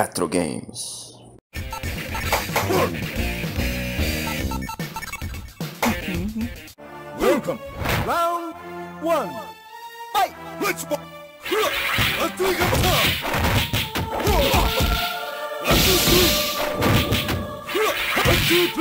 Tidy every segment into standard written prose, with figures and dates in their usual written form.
retro games. Welcome. Round one. Fight. Blitzball. Let's do it. Let's do it.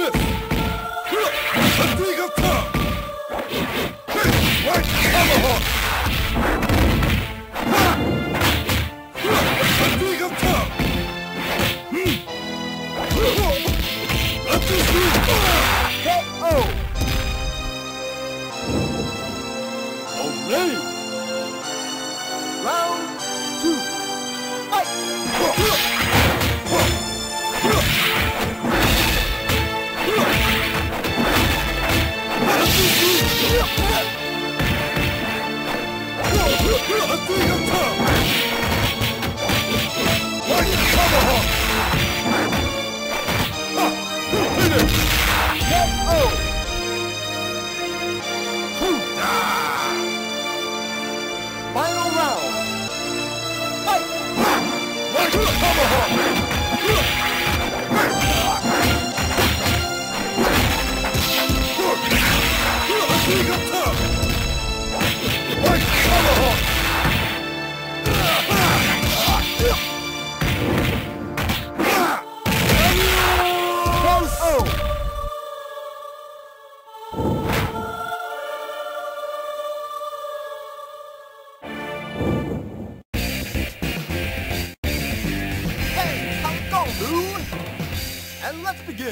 And let's begin.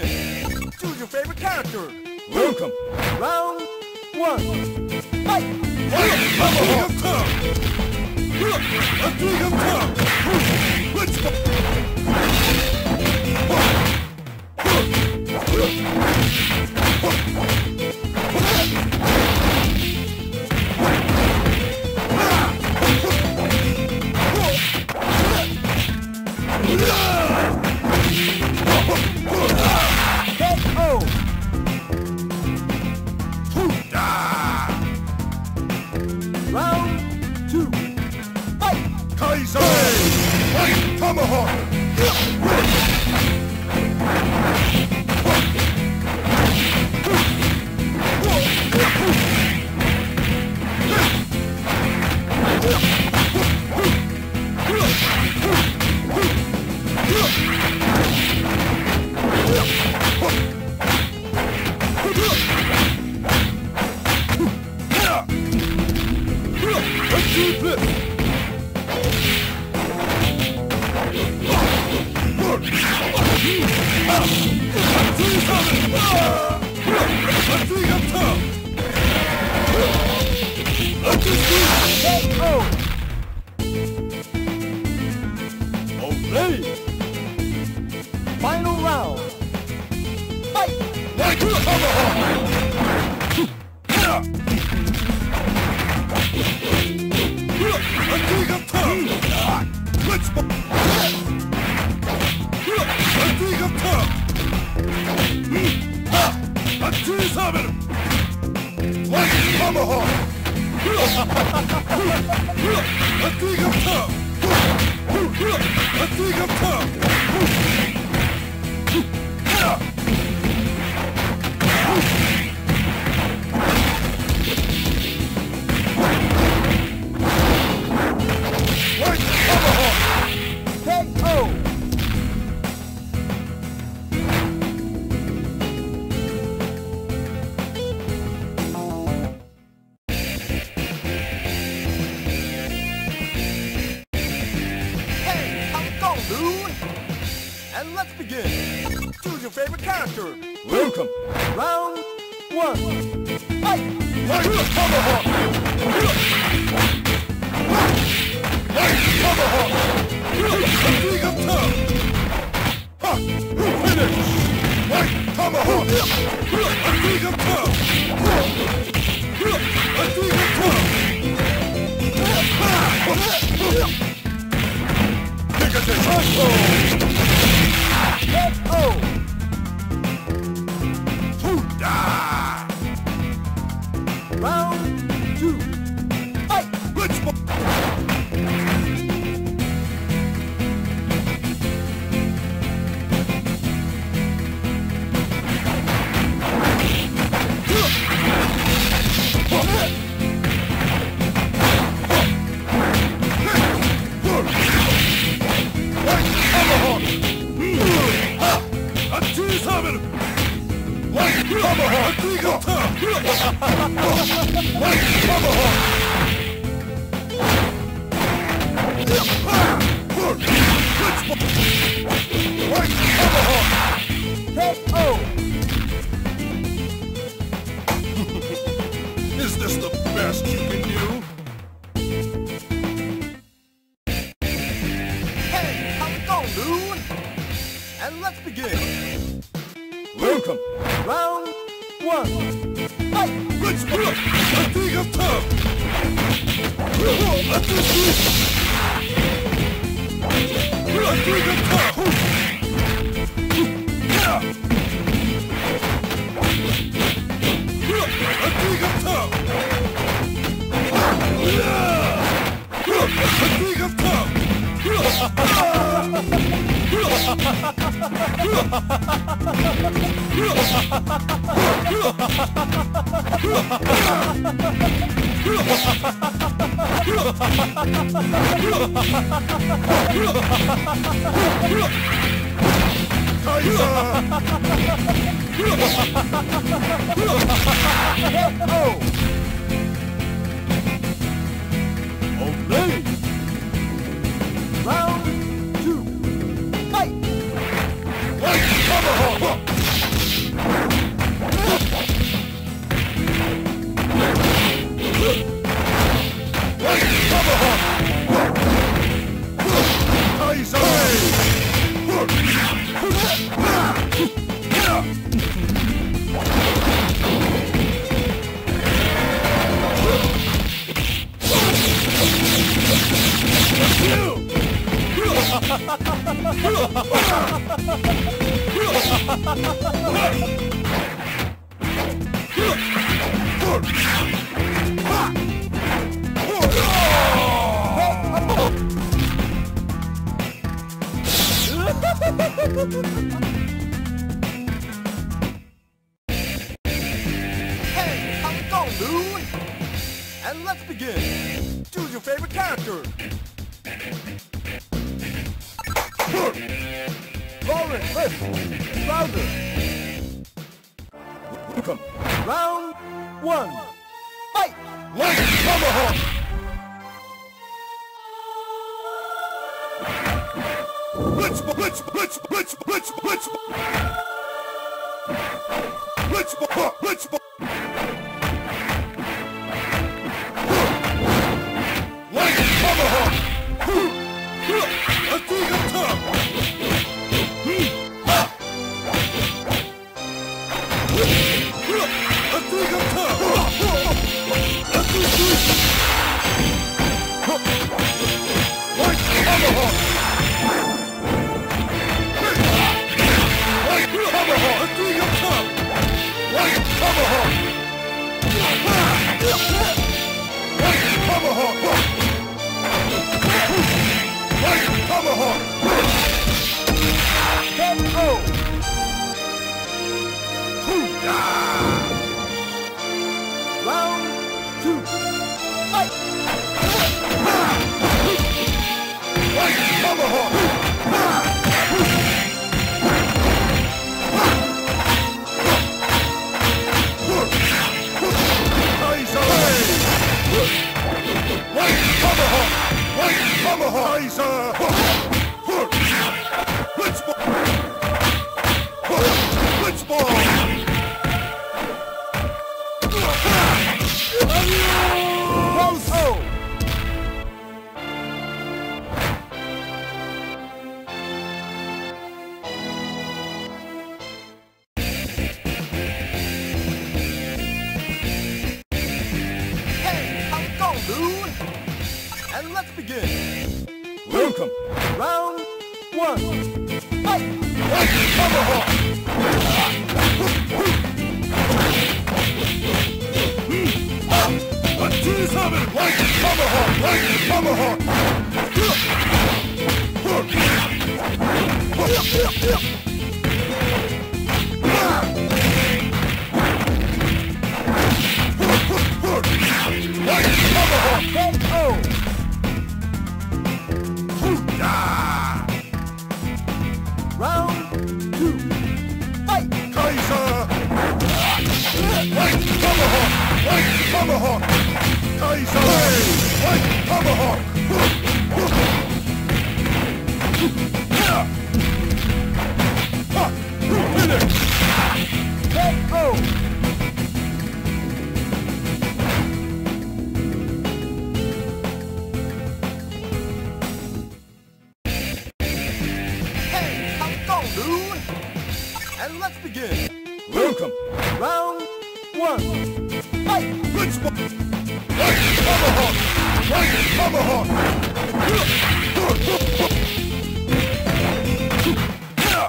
Choose your favorite character. Welcome. Round one. Fight. Like Tomahawk! Final round. Fight. Like the tomahawk. And let's begin. Choose your favorite character. Welcome. Round one. Fight. Like the tomahawk. Like the tomahawk. Something of time. Ha. Finish. Like the tomahawk. Something of time. Something of time. Take a chance. Oh. Round two. Fight! Blitzball! Is this the best you can do? Hey, how's it going, Lou? And let's begin. Welcome. Round one. Fight! Let's go! I think I'm tough! Yeah! Hey, how's it going, dude? And let's begin. Choose your favorite character. Lauren, listen. Louder. Welcome. Round one. Fight. Like Tomahawk. Blitzball. Like Tomahawk. I think I'm tough. Like Tomahawk. Tomahawk! Round 2. Fight! Kaiser! White Tomahawk! White Tomahawk! Kaiser! White Tomahawk! Finish! K.O. Hey, how you doing? And let's begin. Welcome. Round 1. Fight! Blitzball! White Tomahawk! White Tomahawk! Tomahawk! White Tomahawk! K.O.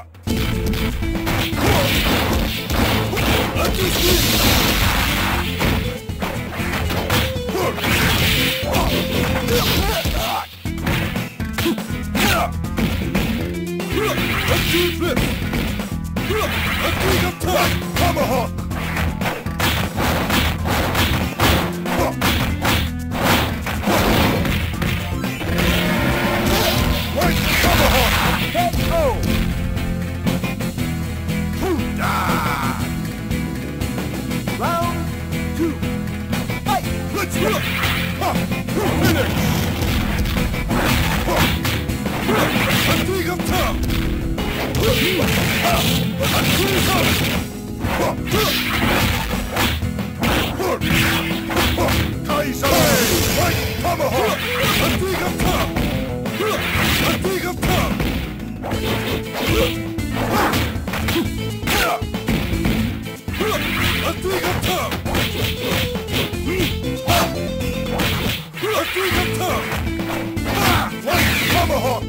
Round 2. Fight! Let's look! Finish! Kaiser! White Tomahawk! A twig of top! A twig of top! A twig of top! White Tomahawk!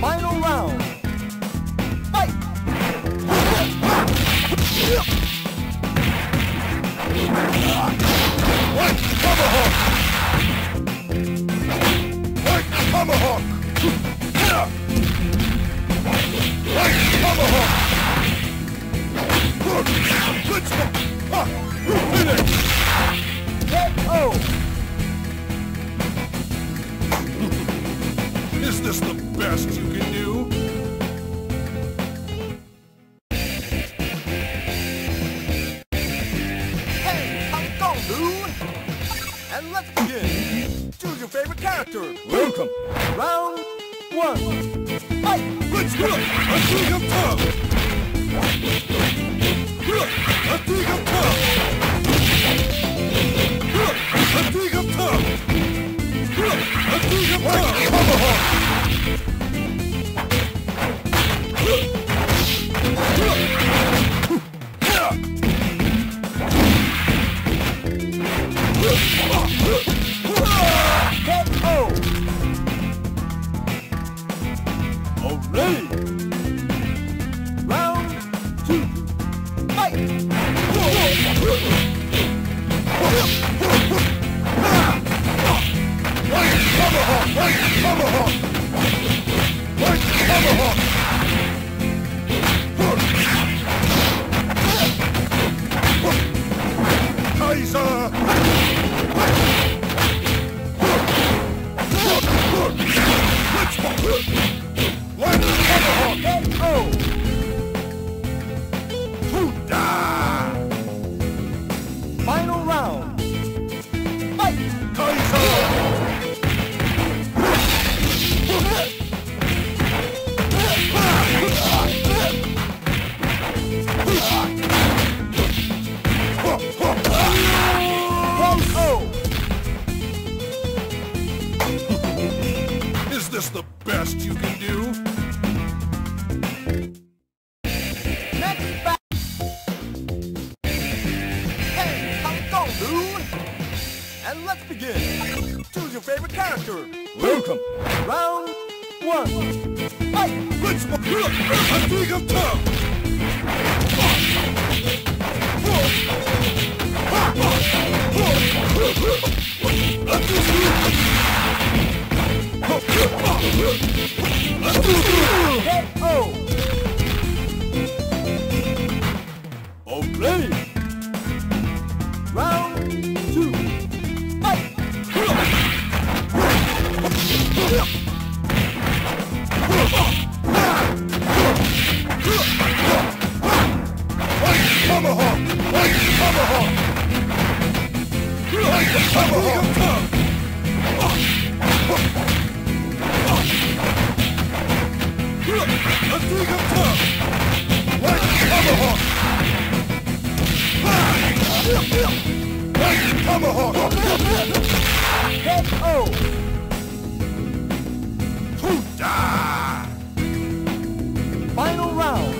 Final round. Fight! White Tomahawk! White Tomahawk! White Tomahawk! Good spot! Finish! K.O. Is this the best you can do? Hey, how you going, dude? And let's begin. Choose your favorite character. Welcome. Round 1. Fight! Let's go! A twig of tongue! A twig of tongue! A twig of tongue! A twig of tongue! Tomahawk! Is this the best you can do? Next back. Hey, how you going, dude? And let's begin. Choose your favorite character. Welcome. Round 1. Fight! Let's go! A twig of tongue! A twig of tongue! Final round.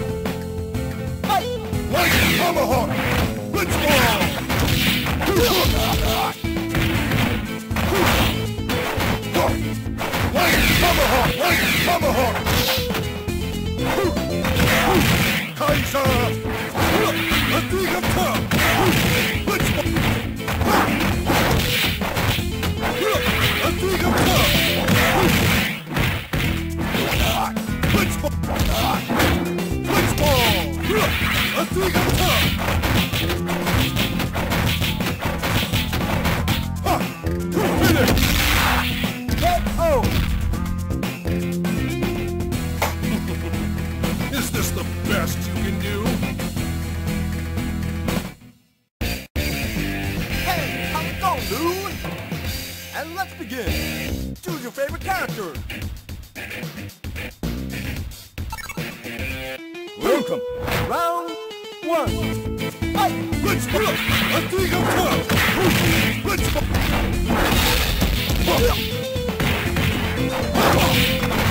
Fight! Like Tomahawk! Blitzball! Like Tomahawk! Like Tomahawk! Kaiser! A dig of top! Blitzball! A dig of top! Blitzball! A dig of top! Finish! K.O. Is this the best you can do? Hey, how's it going, dude? And let's begin! Choose your favorite character! Welcome. Round one. Fight. Blitzball. A dig of top. Blitzball.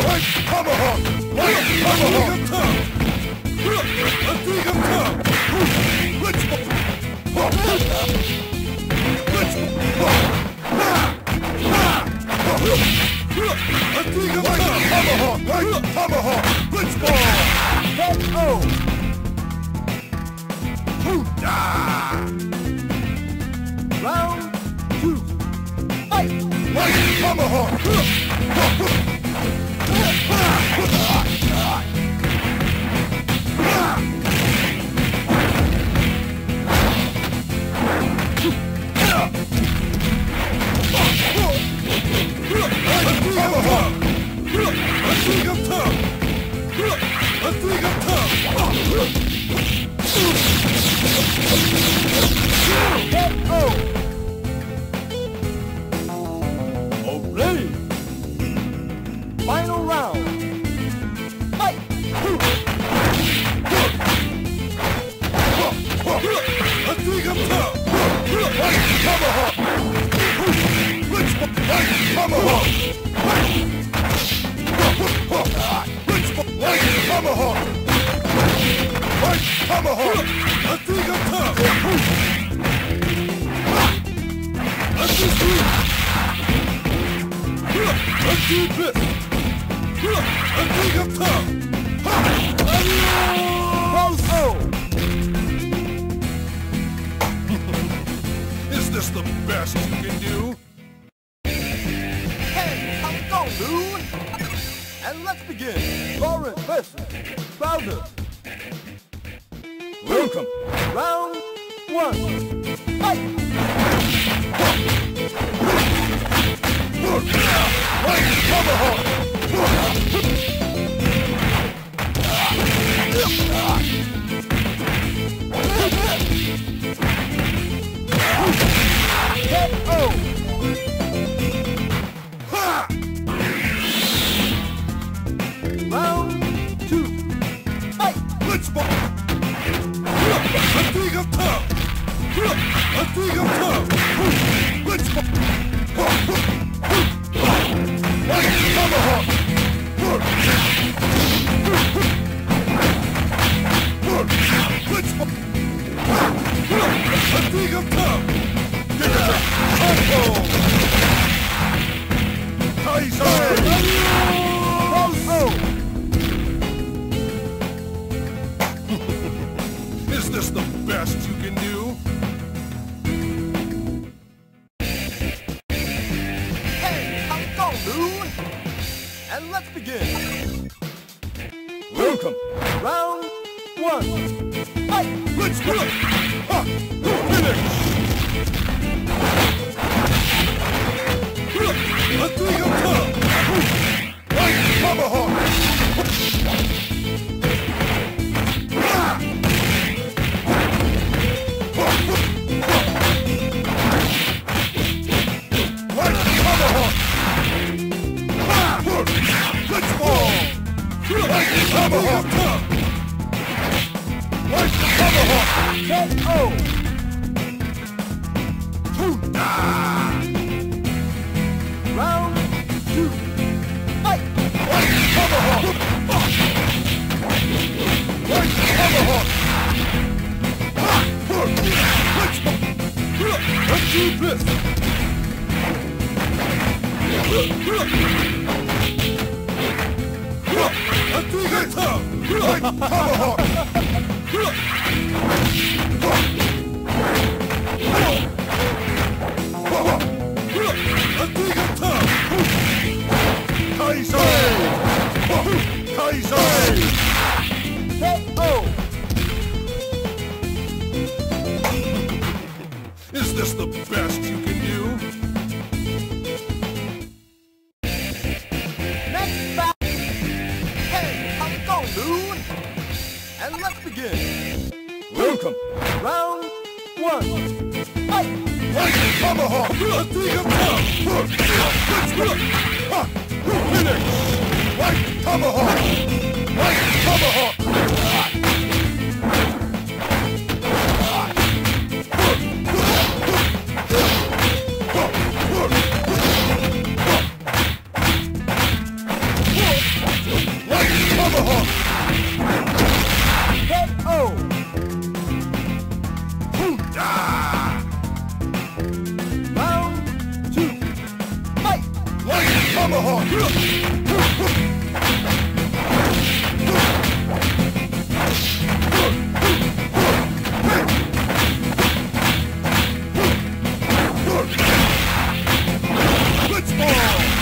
Like Tomahawk. Like Tomahawk. A dig of top. Blitzball. Blitzball. A dig of top. Like Tomahawk. Blitzball. K.O. Round two. Fight! Like Tomahawk! A dig of top! K.O. Obey! Final round! Fight! A dig of top! Like Tomahawk! Blitzball! Like Tomahawk! Blitzball! Like Tomahawk! Like Tomahawk! A dig of top! A dig! A dig bit! A dig of top! Is this the best you can do? Hey, how's it going, dude? And let's begin! Lauren versus Bowder! Welcome. Round one. Fight! Like Tomahawk! K.O. Round two. Fight! Blitzball! A dig of top! A dig of top! Blitzball! Like Tomahawk! Let's begin. Welcome. Round one. Fight. Let's do it. Finish. Let's do your turn. Fight, Tomahawk. Tomahawk! Like the Tomahawk! K.O. Round two! Fight! Like the Tomahawk! Like the Tomahawk! Let's do this! Let's do this! Like Tomahawk! Is this the best you can do? Next battle! Hey, I'm going, dude! And let's begin! Welcome! Round one! Fight! Like the Tomahawk! Let's do your turn! Let's do it! Finish! Like the Tomahawk! Like the Tomahawk! Tomahawk! Blitzball!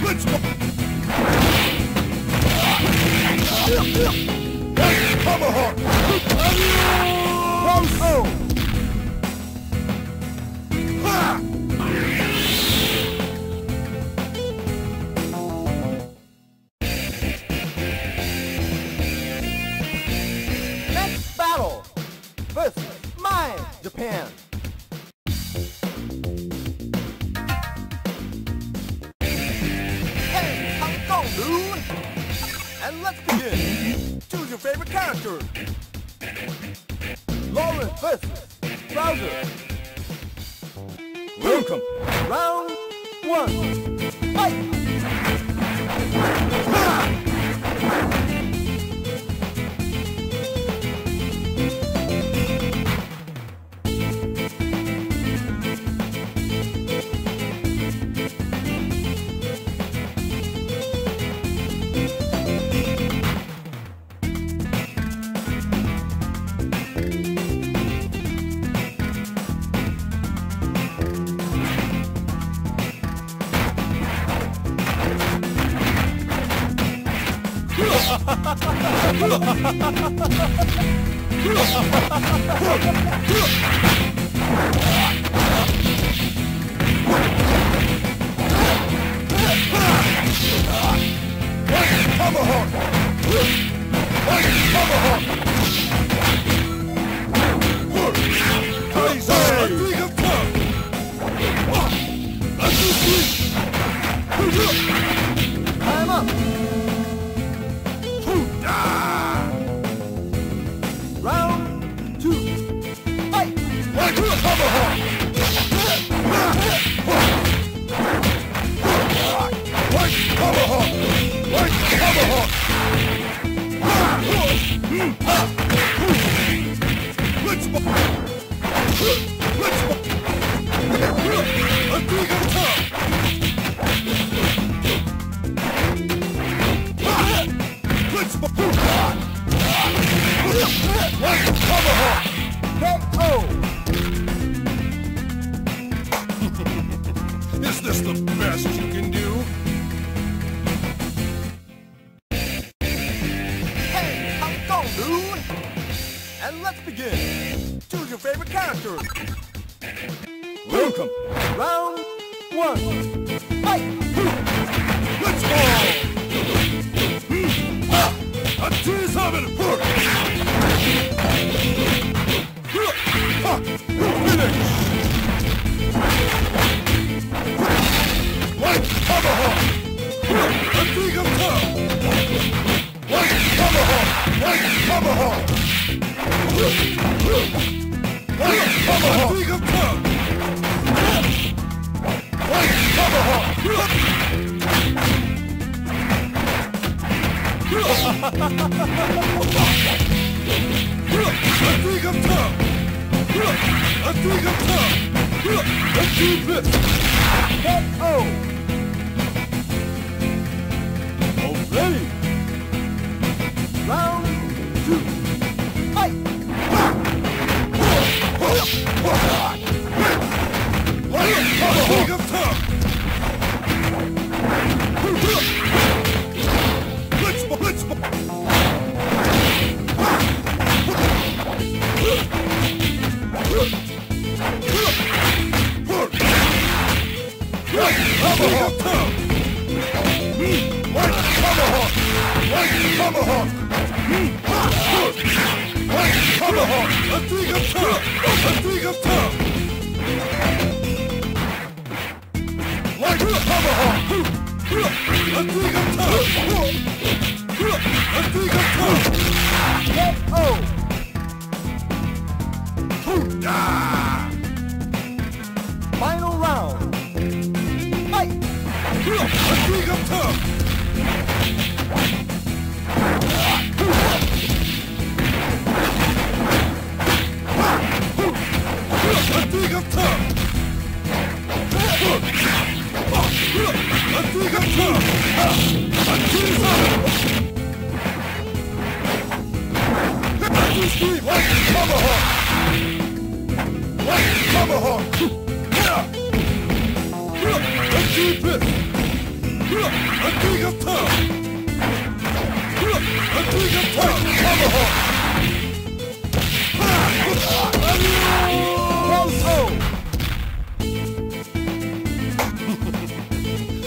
Blitzball! That's Tomahawk! Round 0! Japan. Hey, how's it going, dude? And let's begin. Choose your favorite character. Lawrence versus Bowser. Welcome. Round one. Fight. Time up! Let's go! and let's begin. Choose your favorite character. Welcome. Round one. Fight. Blitzball. A tease of it. Finish. White Tomahawk. A team of tough. White Tomahawk. White Tomahawk. Ready? Round two. Fight! Final round. Fight! A twig of tough!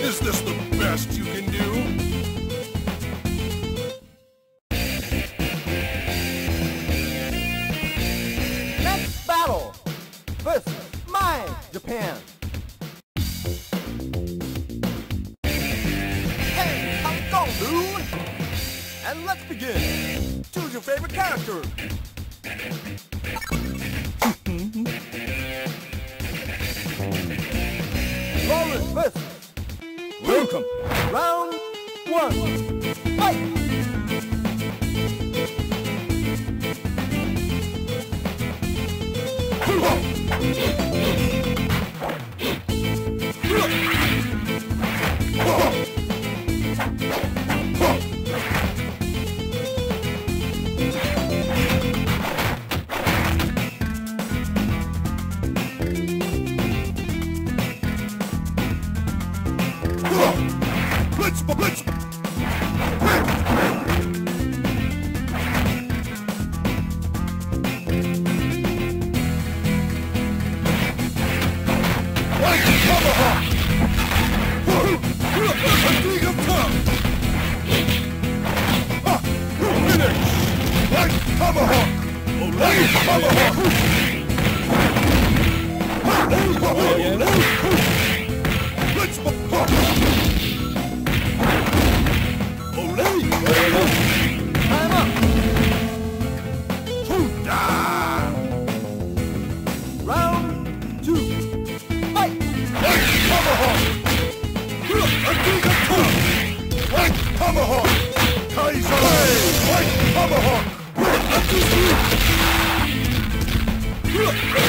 Is this the best you can do? Japan. Hey, I'm gone, dude! And let's begin. Choose your favorite character. Lawrence versus. Welcome. Round one. Fight!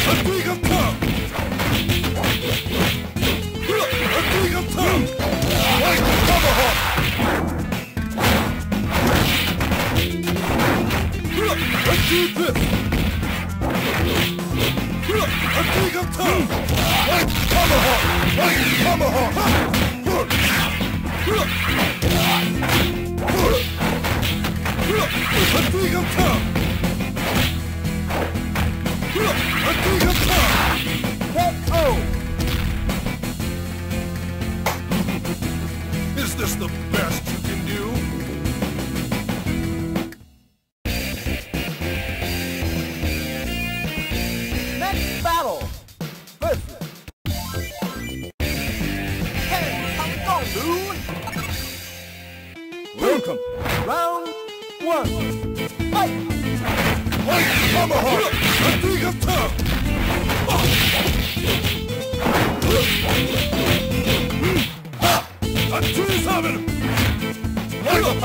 A big of work. White tomahawk, a thing of tough. Ha! A tree's having him. White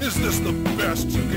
Is this the best?